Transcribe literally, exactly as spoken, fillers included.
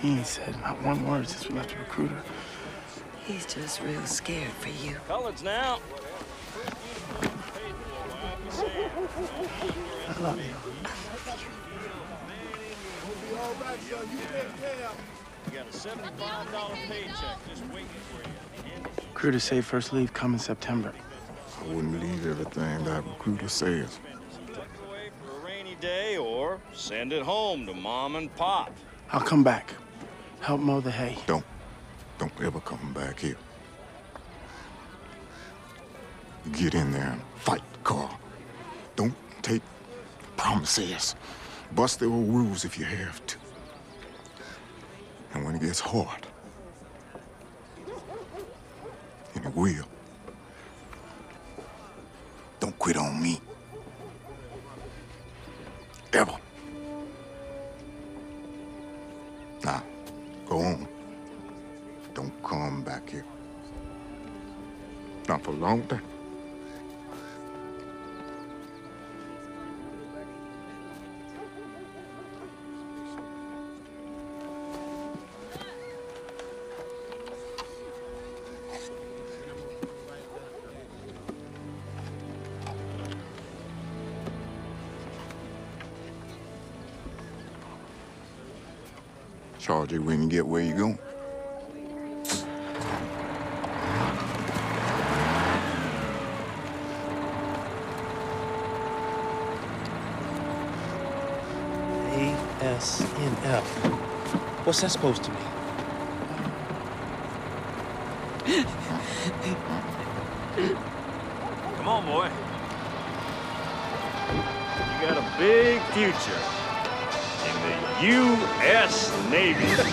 He said not one word since we left the recruiter. He's just real scared for you. Collards now. I love you. We'll be all right, yo. You take care. We got a seventy-five dollar paycheck just waiting for you. Recruiters say first leave come in September. I wouldn't leave everything that recruiter says. Tuck it away for a rainy day or send it home to mom and pop. I'll come back. Help mow the hay. Don't. Don't ever come back here. Get in there and fight, Carl. Don't take promises. Bust the old rules if you have to. And when it gets hard, and it will, don't quit on me. Ever. Now, go on. Don't come back here. Not for a long time. Charge it when you get where you go. A S N F. What's that supposed to mean? Come on, boy. You got a big future in the U S Navy.